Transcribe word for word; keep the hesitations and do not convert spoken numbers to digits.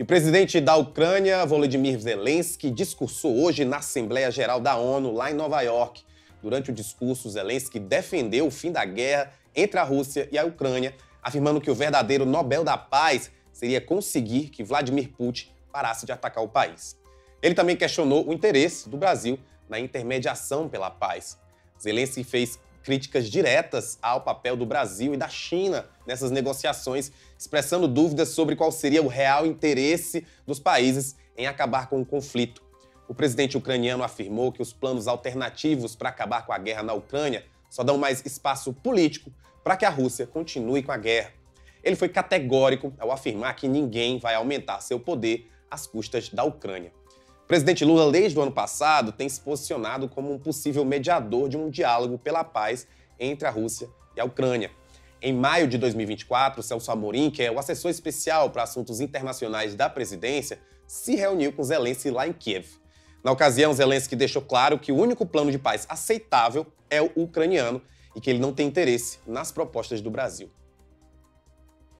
E o presidente da Ucrânia, Volodymyr Zelensky, discursou hoje na Assembleia Geral da ONU, lá em Nova York. Durante o discurso, Zelensky defendeu o fim da guerra entre a Rússia e a Ucrânia, afirmando que o verdadeiro Nobel da Paz seria conseguir que Vladimir Putin parasse de atacar o país. Ele também questionou o interesse do Brasil na intermediação pela paz. Zelensky fez críticas diretas ao papel do Brasil e da China nessas negociações, expressando dúvidas sobre qual seria o real interesse dos países em acabar com o conflito. O presidente ucraniano afirmou que os planos alternativos para acabar com a guerra na Ucrânia só dão mais espaço político para que a Rússia continue com a guerra. Ele foi categórico ao afirmar que ninguém vai aumentar seu poder às custas da Ucrânia. O presidente Lula, desde o ano passado, tem se posicionado como um possível mediador de um diálogo pela paz entre a Rússia e a Ucrânia. Em maio de dois mil e vinte e quatro, Celso Amorim, que é o assessor especial para assuntos internacionais da presidência, se reuniu com Zelensky lá em Kiev. Na ocasião, Zelensky deixou claro que o único plano de paz aceitável é o ucraniano e que ele não tem interesse nas propostas do Brasil.